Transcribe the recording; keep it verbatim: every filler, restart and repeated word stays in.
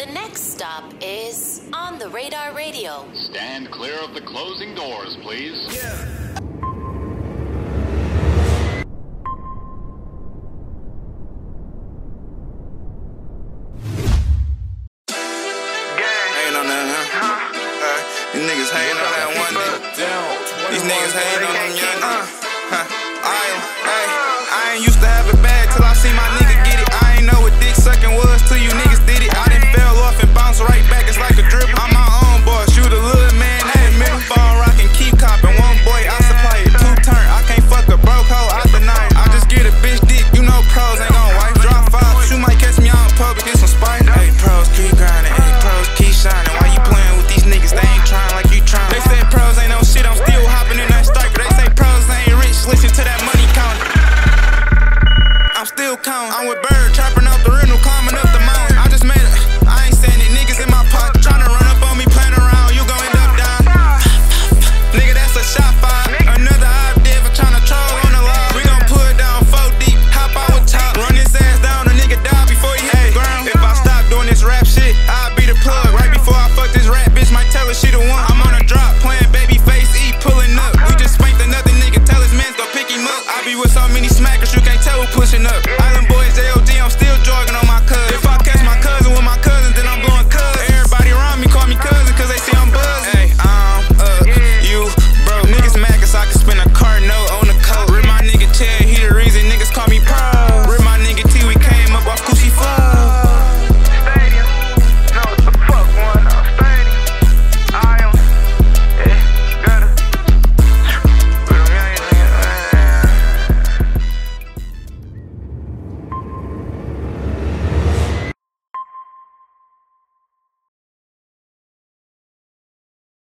The next stop is On The Radar Radio. Stand clear of the closing doors, please. Yeah. These niggas hating on that one nigga. These niggas hating on them young niggas.